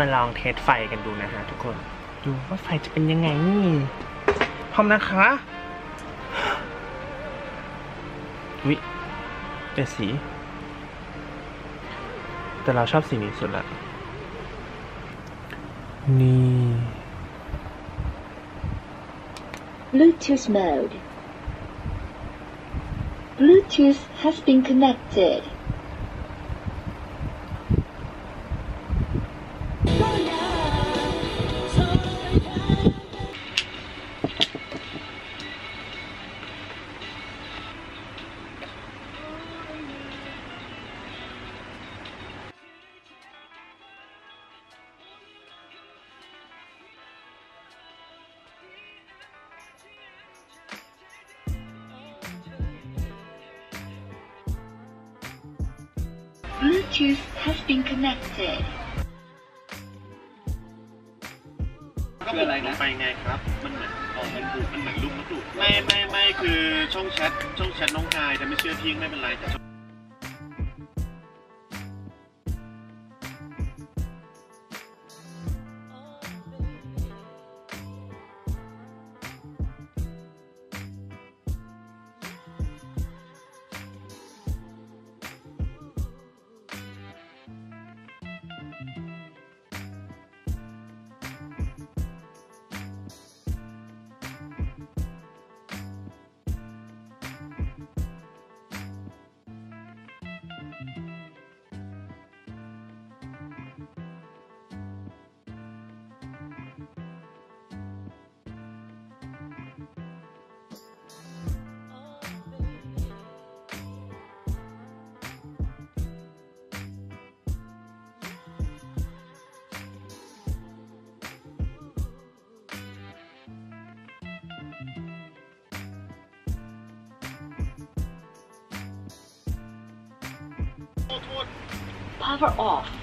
มาลองเทสไฟกันดูนะฮะทุกคนดูว่าไฟจะเป็นยังไงนี่พร้อมนะคะอุ๊ยเป็นสีแต่เราชอบสีนี้สุดละนี่ Bluetooth mode Bluetooth has been connected Bluetooth has been connected. ก็เป็นอะไรนะไปไงครับมันเหมือนมันเหมือนลูกมันดูดไม่คือช่องแชทน้องนายแต่ไม่เชื่อทิ้งไม่เป็นไรแต่Power off.